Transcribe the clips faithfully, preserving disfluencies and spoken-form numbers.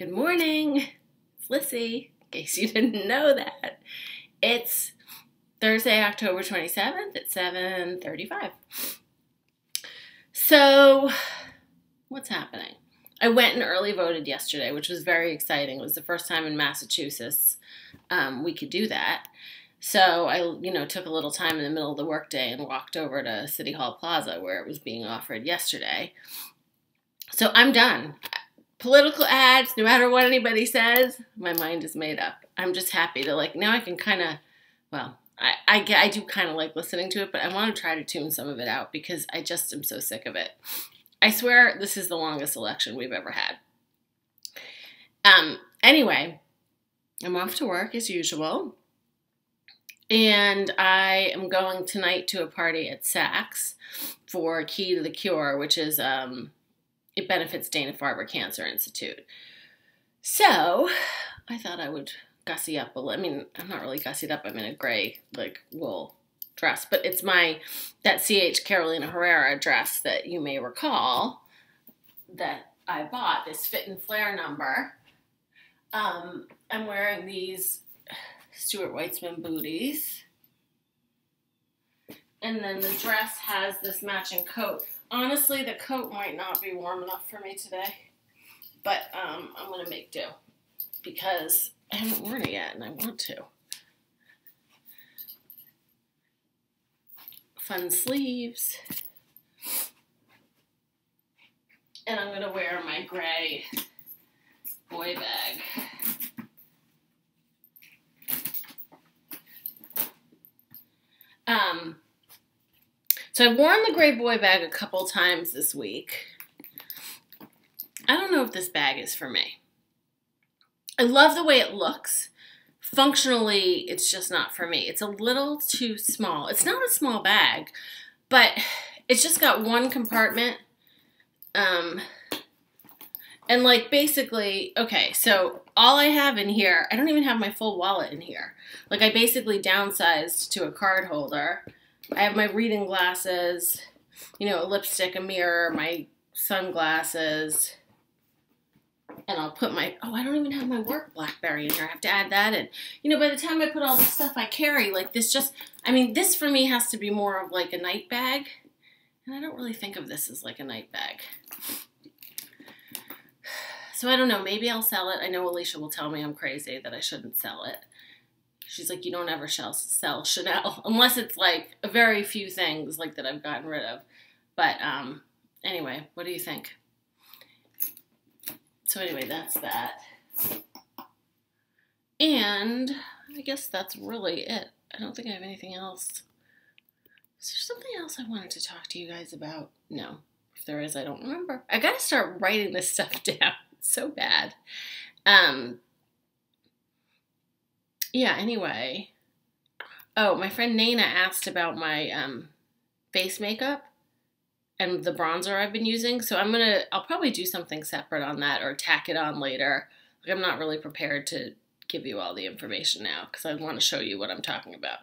Good morning, it's Lissy, in case you didn't know that. It's Thursday, October twenty-seventh at seven thirty-five. So, what's happening? I went and early voted yesterday, which was very exciting. It was the first time in Massachusetts um, we could do that. So I, you know, took a little time in the middle of the workday and walked over to City Hall Plaza where it was being offered yesterday. So I'm done. Political ads, no matter what anybody says, my mind is made up. I'm just happy to, like, now I can kind of, well, I, I, I do kind of like listening to it, but I want to try to tune some of it out because I just am so sick of it. I swear this is the longest election we've ever had. Um, anyway, I'm off to work as usual. And I am going tonight to a party at Saks for Key to the Cure, which is, um, it benefits Dana-Farber Cancer Institute. So I thought I would gussy up a little. I mean, I'm not really gussied up. I'm in a gray, like, wool dress, but it's my, that C H Carolina Herrera dress that you may recall that I bought, this fit and flare number. Um, I'm wearing these Stuart Weitzman booties. And then the dress has this matching coat. Honestly, the coat might not be warm enough for me today, but um, I'm going to make do because I haven't worn it yet and I want to. Fun sleeves. And I'm going to wear my gray boy bag. Um, so I've worn the gray boy bag a couple times this week. I don't know if this bag is for me. I love the way it looks. Functionally, it's just not for me. It's a little too small. It's not a small bag, but it's just got one compartment. Um, and like basically, okay, so all I have in here, I don't even have my full wallet in here. Like I basically downsized to a card holder. I have my reading glasses, you know, a lipstick, a mirror, my sunglasses. And I'll put my, oh, I don't even have my work BlackBerry in here. I have to add that in. You know, by the time I put all the stuff I carry, like this just, I mean, this for me has to be more of like a night bag. And I don't really think of this as like a night bag. So I don't know. Maybe I'll sell it. I know Alicia will tell me I'm crazy that I shouldn't sell it. She's like, you don't ever shall sell Chanel. Unless it's like a very few things like that I've gotten rid of. But um, anyway, what do you think? So anyway, that's that. And I guess that's really it. I don't think I have anything else. Is there something else I wanted to talk to you guys about? No. If there is, I don't remember. I got to start writing this stuff down. It's so bad. Um, yeah, anyway. Oh, my friend Nana asked about my um, face makeup. And the bronzer I've been using. So I'm going to, I'll probably do something separate on that or tack it on later. Like I'm not really prepared to give you all the information now because I want to show you what I'm talking about.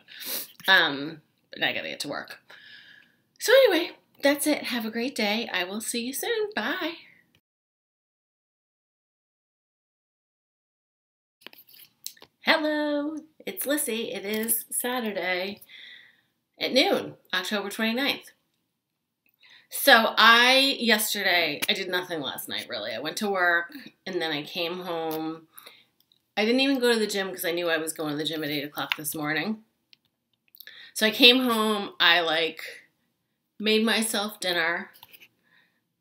Um, but I got to get to work. So anyway, that's it. Have a great day. I will see you soon. Bye. Hello, it's Lissy. It is Saturday at noon, October twenty-ninth. So I, yesterday, I did nothing last night, really. I went to work, and then I came home. I didn't even go to the gym because I knew I was going to the gym at eight o'clock this morning. So I came home. I, like, made myself dinner.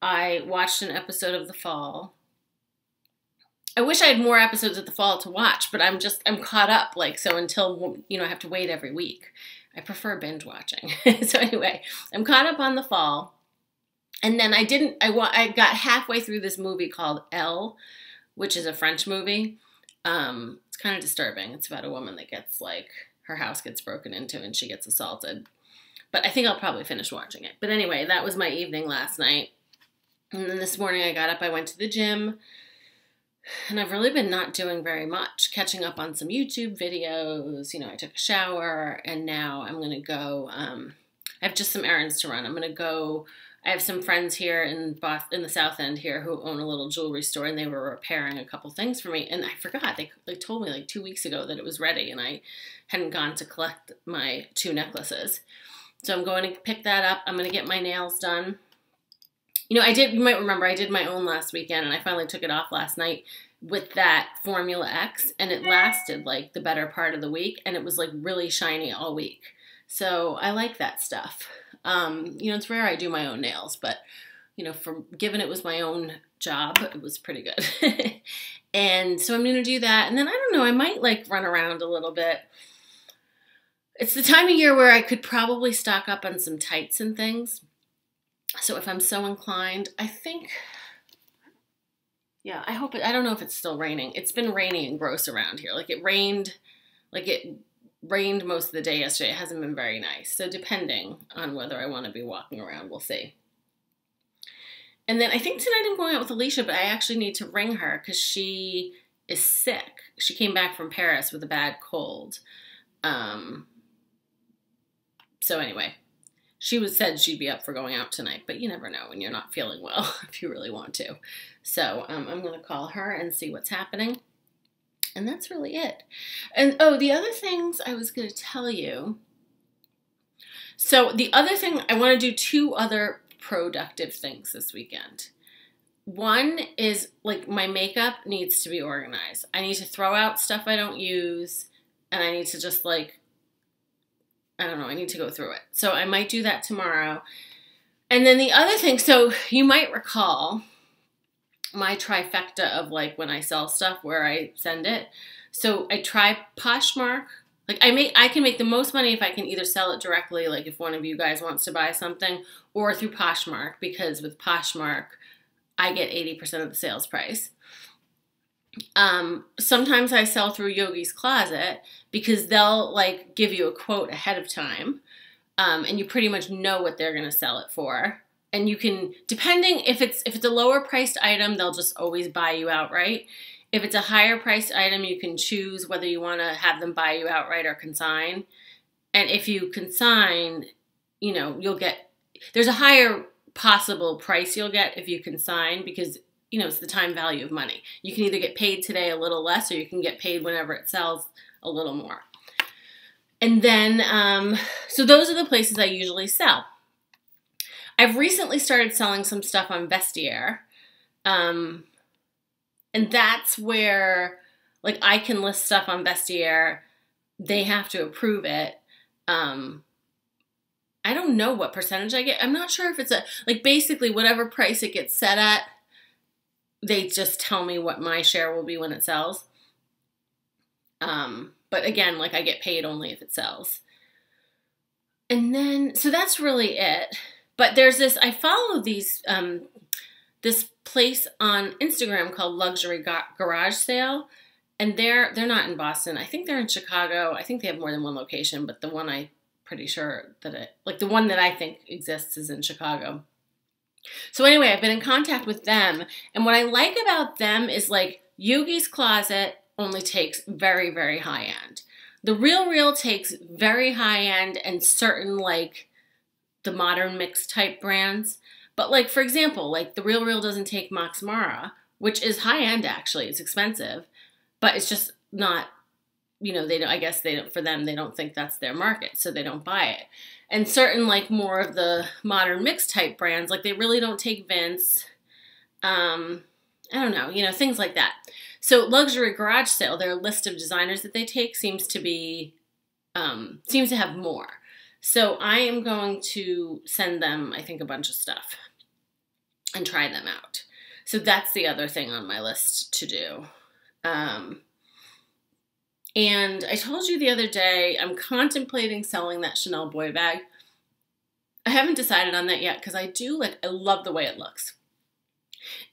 I watched an episode of The Fall. I wish I had more episodes of The Fall to watch, but I'm just, I'm caught up, like, so until, you know, I have to wait every week. I prefer binge watching. So anyway, I'm caught up on The Fall. And then I didn't, I, I got halfway through this movie called Elle, which is a French movie. Um, it's kind of disturbing. It's about a woman that gets, like, her house gets broken into and she gets assaulted. But I think I'll probably finish watching it. But anyway, that was my evening last night. And then this morning I got up, I went to the gym. And I've really been not doing very much. Catching up on some YouTube videos. You know, I took a shower. And now I'm going to go, um, I have just some errands to run. I'm going to go... I have some friends here in Boston, in the South End here, who own a little jewelry store, and they were repairing a couple things for me. And I forgot, they, they told me like two weeks ago that it was ready, and I hadn't gone to collect my two necklaces. So I'm going to pick that up. I'm going to get my nails done. You know, I did, you might remember, I did my own last weekend, and I finally took it off last night with that Formula X, and it lasted like the better part of the week, and it was like really shiny all week. So I like that stuff. Um, you know, it's rare I do my own nails, but, you know, for given it was my own job, it was pretty good. And so I'm going to do that. And then I don't know, I might like run around a little bit. It's the time of year where I could probably stock up on some tights and things. So if I'm so inclined, I think, yeah, I hope it, I don't know if it's still raining. It's been raining and gross around here. Like it rained, like it rained most of the day yesterday. It hasn't been very nice. So depending on whether I want to be walking around, we'll see. And then I think tonight I'm going out with Alicia, but I actually need to ring her because she is sick. She came back from Paris with a bad cold. Um, so anyway, she was said she'd be up for going out tonight, but you never know when you're not feeling well if you really want to. So um, I'm going to call her and see what's happening. And that's really it. And, oh, the other things I was going to tell you. So the other thing, I want to do two other productive things this weekend. One is, like, my makeup needs to be organized. I need to throw out stuff I don't use, and I need to just, like, I don't know, I need to go through it. So I might do that tomorrow. And then the other thing, so you might recall my trifecta of like when I sell stuff, where I send it. So I try Poshmark. Like I make, I can make the most money if I can either sell it directly, like if one of you guys wants to buy something, or through Poshmark, because with Poshmark, I get eighty percent of the sales price. Um, sometimes I sell through Yoogi's Closet because they'll like give you a quote ahead of time. Um, and you pretty much know what they're going to sell it for. And you can, depending, if it's if it's a lower priced item, they'll just always buy you outright. If it's a higher priced item, you can choose whether you want to have them buy you outright or consign. And if you consign, you know, you'll get, there's a higher possible price you'll get if you consign because, you know, it's the time value of money. You can either get paid today a little less, or you can get paid whenever it sells a little more. And then, um, so those are the places I usually sell. I've recently started selling some stuff on Vestiaire, um, and that's where, like, I can list stuff on Vestiaire. They have to approve it. Um, I don't know what percentage I get. I'm not sure if it's a, like, basically whatever price it gets set at, they just tell me what my share will be when it sells. Um, but again, like, I get paid only if it sells. And then, so that's really it. But there's this, I follow these, um, this place on Instagram called Luxury Garage Sale, and they're, they're not in Boston. I think they're in Chicago. I think they have more than one location, but the one I pretty sure that it, like the one that I think exists is in Chicago. So anyway, I've been in contact with them. And what I like about them is like Yoogi's Closet only takes very, very high end. The Real Real takes very high end and certain like, the modern mix type brands. But like, for example, like The Real Real doesn't take Max Mara, which is high end actually. It's expensive, but it's just not, you know, they don't, I guess they don't, for them, they don't think that's their market. So they don't buy it. And certain like more of the modern mix type brands, like they really don't take Vince. Um, I don't know, you know, things like that. So Luxury Garage Sale, their list of designers that they take seems to be, um, seems to have more. So I am going to send them, I think, a bunch of stuff and try them out. So that's the other thing on my list to do. Um, and I told you the other day, I'm contemplating selling that Chanel boy bag. I haven't decided on that yet because I do, like, I love the way it looks.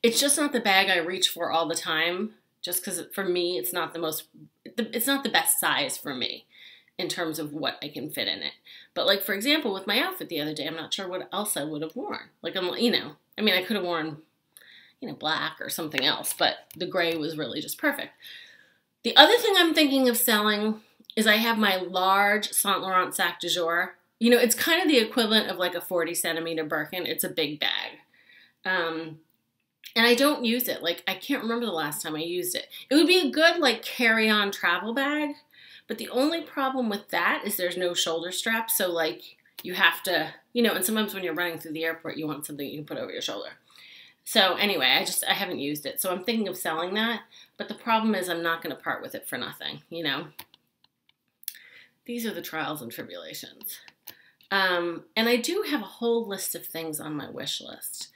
It's just not the bag I reach for all the time just because for me, it's not the most, it's not the best size for me in terms of what I can fit in it. But like, for example, with my outfit the other day, I'm not sure what else I would have worn. Like, I'm, you know, I mean, I could have worn, you know, black or something else, but the gray was really just perfect. The other thing I'm thinking of selling is I have my large Saint Laurent Sac du Jour. you know, it's kind of the equivalent of like a forty centimeter Birkin. It's a big bag. Um, and I don't use it. Like, I can't remember the last time I used it. It would be a good like carry-on travel bag. But the only problem with that is there's no shoulder strap. So like you have to, you know, and sometimes when you're running through the airport, you want something you can put over your shoulder. So anyway, I just, I haven't used it. So I'm thinking of selling that. But the problem is I'm not going to part with it for nothing, you know. These are the trials and tribulations. Um, and I do have a whole list of things on my wish list.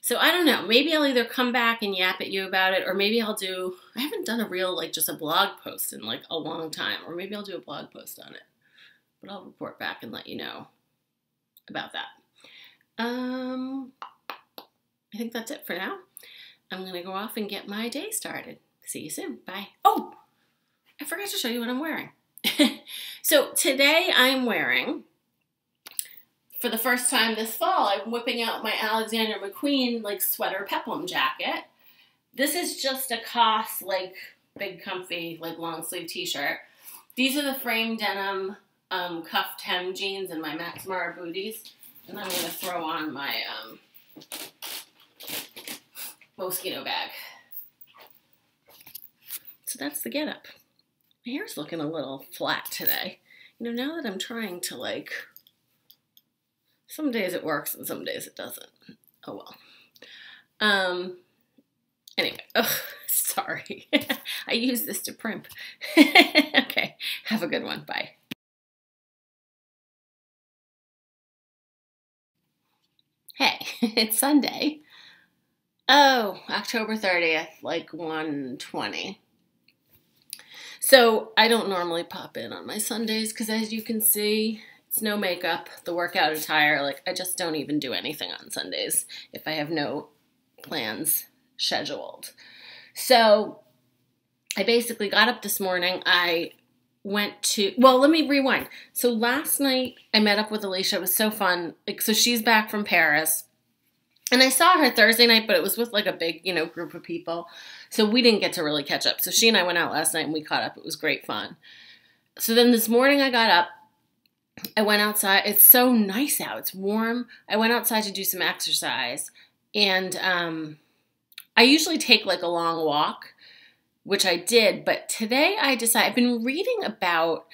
So I don't know, maybe I'll either come back and yap at you about it, or maybe I'll do, I haven't done a real, like just a blog post in like a long time, or maybe I'll do a blog post on it, but I'll report back and let you know about that. Um, I think that's it for now. I'm going to go off and get my day started. See you soon. Bye. Oh, I forgot to show you what I'm wearing. So today I'm wearing, for the first time this fall, I'm whipping out my Alexander McQueen like sweater peplum jacket. This is just a C O S like big comfy like long sleeve t-shirt. These are the Frame denim um, cuffed hem jeans and my Max Mara booties. And I'm going to throw on my um, Moschino bag. So that's the getup. My hair's looking a little flat today. You know, now that I'm trying to like... Some days it works and some days it doesn't. Oh, well. Um, anyway. Oh, sorry. I used this to primp. Okay. Have a good one. Bye. Hey, it's Sunday. Oh, October thirtieth, like one twenty. So I don't normally pop in on my Sundays because, as you can see, it's no makeup, the workout attire. Like, I just don't even do anything on Sundays if I have no plans scheduled. So I basically got up this morning. I went to, well, let me rewind. So last night I met up with Alicia. It was so fun. Like, so she's back from Paris. And I saw her Thursday night, but it was with like a big, you know, group of people. So we didn't get to really catch up. So she and I went out last night and we caught up. It was great fun. So then this morning I got up. I went outside. It's so nice out. It's warm. I went outside to do some exercise. And um, I usually take like a long walk, which I did. But today I decided, I've been reading about,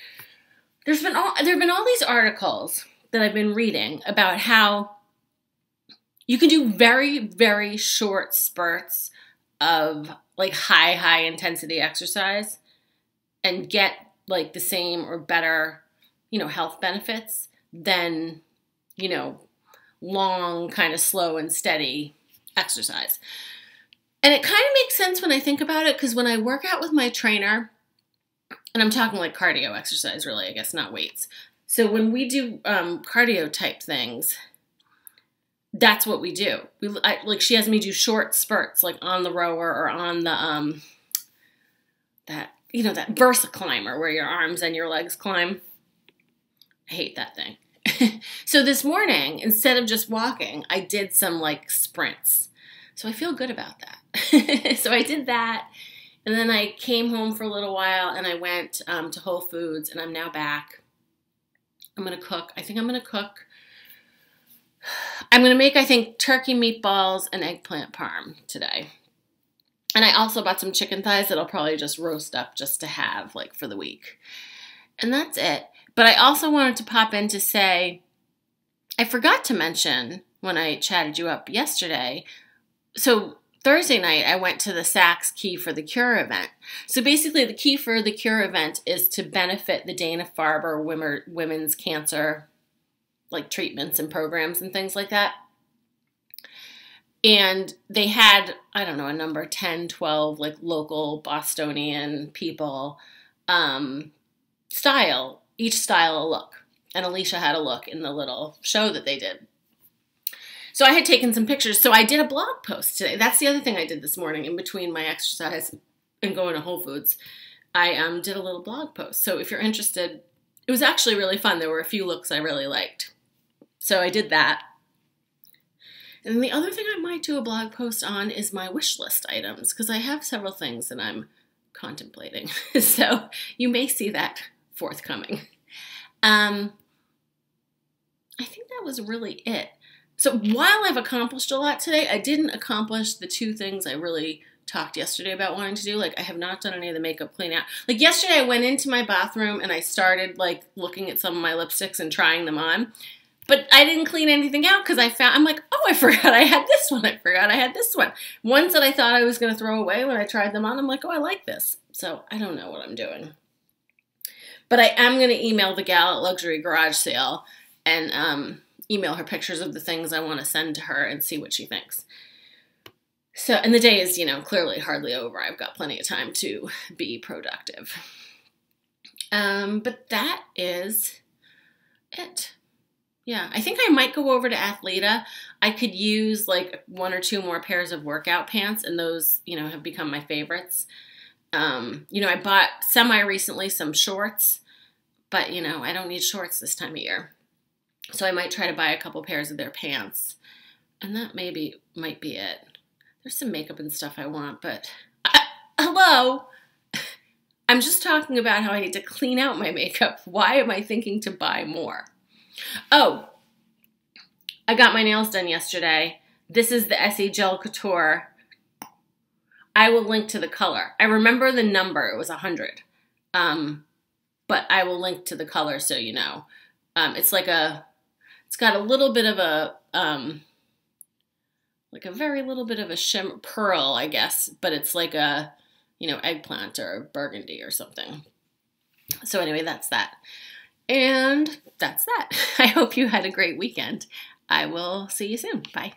there's been all, there have been all these articles that I've been reading about how you can do very, very short spurts of like high, high intensity exercise and get like the same or better, you know, health benefits than, you know, long kind of slow and steady exercise. And it kind of makes sense when I think about it, because when I work out with my trainer, and I'm talking like cardio exercise really, I guess, not weights. So when we do um, cardio type things, that's what we do. We, I, like she has me do short spurts, like on the rower or on the, um, that, you know, that VersaClimber where your arms and your legs climb. I hate that thing. So this morning, instead of just walking, I did some like sprints. So I feel good about that. So I did that. And then I came home for a little while and I went um, to Whole Foods, and I'm now back. I'm going to cook. I think I'm going to cook. I'm going to make, I think, turkey meatballs and eggplant parm today. And I also bought some chicken thighs that I'll probably just roast up just to have like for the week. And that's it. But I also wanted to pop in to say, I forgot to mention when I chatted you up yesterday. So Thursday night, I went to the Saks Key for the Cure event. So basically, the Key for the Cure event is to benefit the Dana-Farber women's cancer, like treatments and programs and things like that. And they had, I don't know, a number, ten, twelve, like local Bostonian people, um, style. Each style a look. And Alicia had a look in the little show that they did. So I had taken some pictures. So I did a blog post today. That's the other thing I did this morning in between my exercise and going to Whole Foods. I um, did a little blog post. So if you're interested, it was actually really fun. There were a few looks I really liked. So I did that. And then the other thing I might do a blog post on is my wish list items, because I have several things that I'm contemplating. So you may see that forthcoming. Um, I think that was really it. So while I've accomplished a lot today, I didn't accomplish the two things I really talked yesterday about wanting to do. Like, I have not done any of the makeup clean out. Like, yesterday I went into my bathroom and I started, like, looking at some of my lipsticks and trying them on. But I didn't clean anything out because I found, I'm like, oh, I forgot I had this one. I forgot I had this one. Ones that I thought I was going to throw away when I tried them on, I'm like, oh, I like this. So I don't know what I'm doing. But I am going to email the gal at Luxury Garage Sale and um, email her pictures of the things I want to send to her and see what she thinks. So, and the day is, you know, clearly hardly over. I've got plenty of time to be productive. Um, but that is it. Yeah, I think I might go over to Athleta. I could use like one or two more pairs of workout pants, and those, you know, have become my favorites. Um, you know, I bought semi-recently some shorts, but, you know, I don't need shorts this time of year. So I might try to buy a couple pairs of their pants, and that maybe might be it. There's some makeup and stuff I want, but I, hello, I'm just talking about how I need to clean out my makeup. Why am I thinking to buy more? Oh, I got my nails done yesterday. This is the Essie Gel Couture. I will link to the color. I remember the number. It was one hundred. Um, but I will link to the color so you know. Um, it's like a, it's got a little bit of a, um, like a very little bit of a shimmer, pearl, I guess. But it's like a, you know, eggplant or burgundy or something. So anyway, that's that. And that's that. I hope you had a great weekend. I will see you soon. Bye.